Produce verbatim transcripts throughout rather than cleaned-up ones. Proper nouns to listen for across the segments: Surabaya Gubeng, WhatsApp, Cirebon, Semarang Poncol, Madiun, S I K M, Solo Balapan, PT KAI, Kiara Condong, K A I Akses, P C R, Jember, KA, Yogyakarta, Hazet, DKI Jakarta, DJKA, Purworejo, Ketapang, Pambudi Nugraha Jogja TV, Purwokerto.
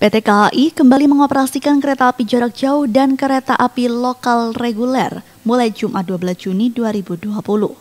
P T K A I kembali mengoperasikan kereta api jarak jauh dan kereta api lokal reguler mulai Jumat dua belas Juni dua ribu dua puluh.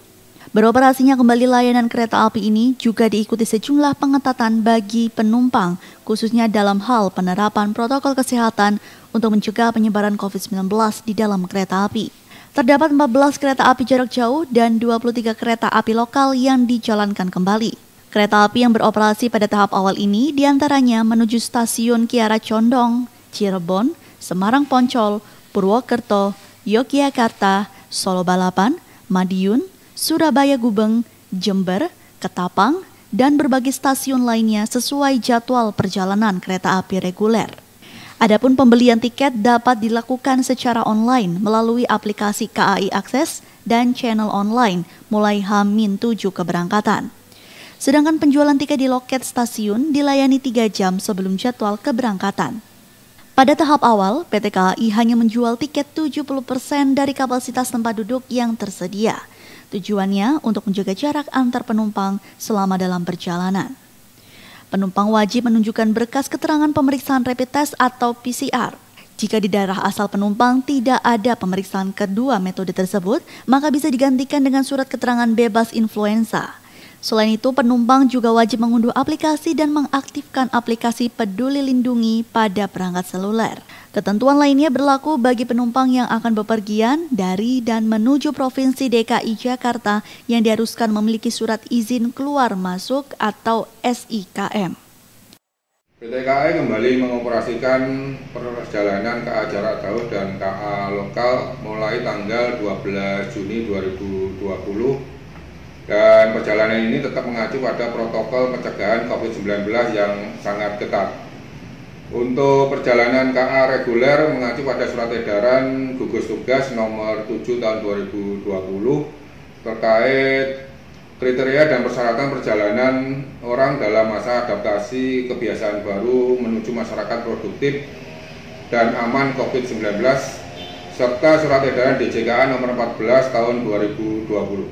Beroperasinya kembali layanan kereta api ini juga diikuti sejumlah pengetatan bagi penumpang, khususnya dalam hal penerapan protokol kesehatan untuk mencegah penyebaran covid sembilan belas di dalam kereta api. Terdapat empat belas kereta api jarak jauh dan dua puluh tiga kereta api lokal yang dijalankan kembali. Kereta api yang beroperasi pada tahap awal ini diantaranya menuju stasiun Kiara Condong, Cirebon, Semarang Poncol, Purwokerto, Yogyakarta, Solo Balapan, Madiun, Surabaya Gubeng, Jember, Ketapang, dan berbagai stasiun lainnya sesuai jadwal perjalanan kereta api reguler. Adapun pembelian tiket dapat dilakukan secara online melalui aplikasi K A I Akses dan channel online mulai H minus tujuh keberangkatan. Sedangkan penjualan tiket di loket stasiun dilayani tiga jam sebelum jadwal keberangkatan. Pada tahap awal, P T K A I hanya menjual tiket tujuh puluh persen dari kapasitas tempat duduk yang tersedia. Tujuannya untuk menjaga jarak antar penumpang selama dalam perjalanan. Penumpang wajib menunjukkan berkas keterangan pemeriksaan rapid test atau P C R. Jika di daerah asal penumpang tidak ada pemeriksaan kedua metode tersebut, maka bisa digantikan dengan surat keterangan bebas influenza. Selain itu, penumpang juga wajib mengunduh aplikasi dan mengaktifkan aplikasi Peduli Lindungi pada perangkat seluler. Ketentuan lainnya berlaku bagi penumpang yang akan bepergian dari dan menuju Provinsi D K I Jakarta yang diharuskan memiliki surat izin keluar masuk atau S I K M. P T K A I kembali mengoperasikan perjalanan K A jarak jauh dan K A lokal mulai tanggal dua belas Juni dua ribu dua puluh. Dan perjalanan ini tetap mengacu pada protokol pencegahan covid sembilan belas yang sangat ketat. Untuk perjalanan K A reguler mengacu pada surat edaran gugus tugas nomor tujuh tahun dua ribu dua puluh terkait kriteria dan persyaratan perjalanan orang dalam masa adaptasi kebiasaan baru menuju masyarakat produktif dan aman covid sembilan belas serta surat edaran D J K A nomor empat belas tahun dua ribu dua puluh.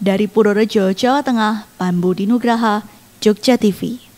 Dari Purworejo, Jawa Tengah, Pambudi Nugraha, Jogja T V.